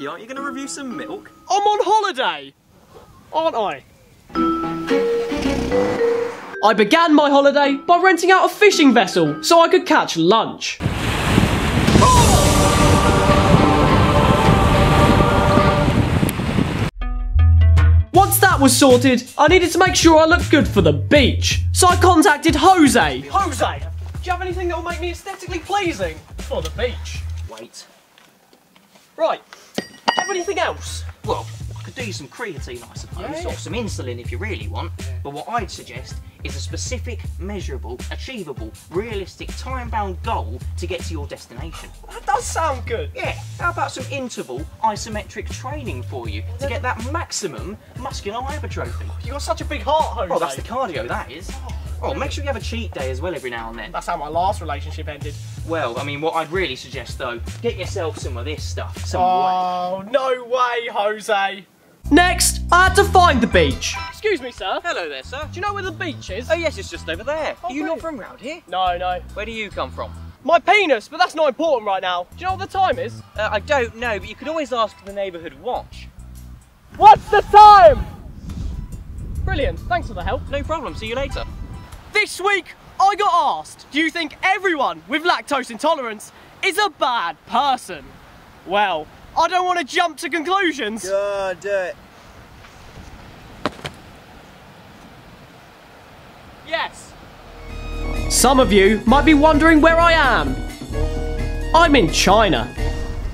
Mikey, aren't you going to review some milk? I'm on holiday, aren't I? I began my holiday by renting out a fishing vessel so I could catch lunch. Once that was sorted, I needed to make sure I looked good for the beach, so I contacted Jose. Jose, do you have anything that will make me aesthetically pleasing for the beach? Wait. Right, do you have anything else? Well, I could do you some creatine, I suppose, or some insulin if you really want, but what I'd suggest is a specific, measurable, achievable, realistic, time-bound goal to get to your destination. That does sound good. Yeah, how about some interval isometric training for you to get that maximum muscular hypertrophy? You got such a big heart, Jose. Well, that's the cardio, that is. Oh, make sure you have a cheat day as well every now and then. That's how my last relationship ended. Well, I mean, what I'd really suggest, though, get yourself some of this stuff. No way, Jose. Next, I had to find the beach. Excuse me, sir. Hello there, sir. Do you know where the beach is? Oh, yes, it's just over there. Oh, are you not from round here? No, no. Where do you come from? My penis, but that's not important right now. Do you know what the time is? I don't know, but you could always ask the neighbourhood watch. What's the time? Brilliant. Thanks for the help. No problem. See you later. This week, I got asked, do you think everyone with lactose intolerance is a bad person? Well, I don't want to jump to conclusions. Go do it. Yes. Some of you might be wondering where I am. I'm in China.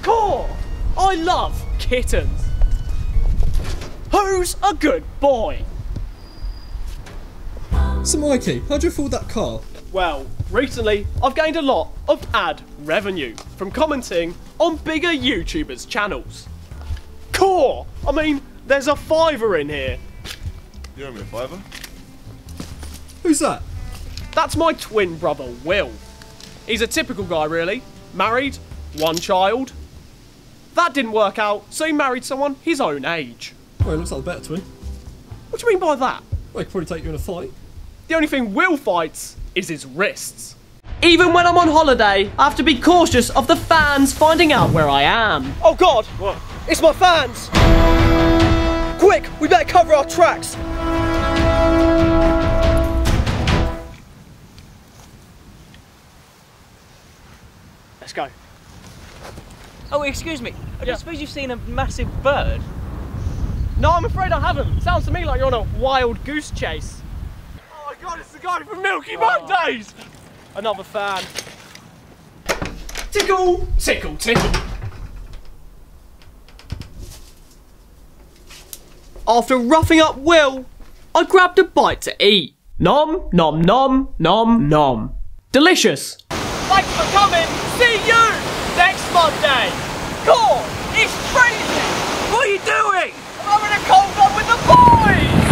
Cool. I love kittens. Who's a good boy? So Mikey, how'd you afford that car? Well, recently I've gained a lot of ad revenue from commenting on bigger YouTubers' channels. Cool! I mean, there's a £5 in here. You owe me a £5? Who's that? That's my twin brother, Will. He's a typical guy, really. Married, one child. That didn't work out, so he married someone his own age. Well, he looks like the better twin. What do you mean by that? Well, he could probably take you in a fight. The only thing Will fights is his wrists. Even when I'm on holiday, I have to be cautious of the fans finding out where I am. Oh God! What? It's my fans! Quick, we better cover our tracks! Let's go. Oh, excuse me. I suppose you've seen a massive bird? No, I'm afraid I haven't. Sounds to me like you're on a wild goose chase. Oh my God, it's the guy from Milky Mondays! Another fan. Tickle, tickle, tickle. After roughing up Will, I grabbed a bite to eat. Nom, nom, nom, nom, nom. Delicious. Thanks for coming. See you next Monday. God, it's crazy. What are you doing? I'm having a cold one with the boys.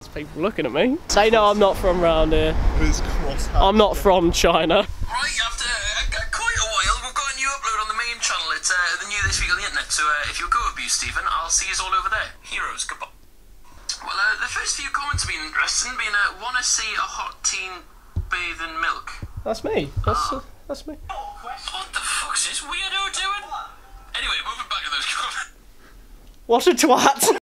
There's people looking at me. They know I'm not from round here. I'm not from China. Right, after quite a while, we've got a new upload on the main channel. It's the new this week on the internet. So if you'll go abuse Stephen, I'll see you all over there. Heroes, goodbye. Well, the first few comments have been interesting. Being wanna see a hot teen bathe in milk. That's me. That's me. What the fuck's this weirdo doing? Anyway, moving back to those comments. What a twat.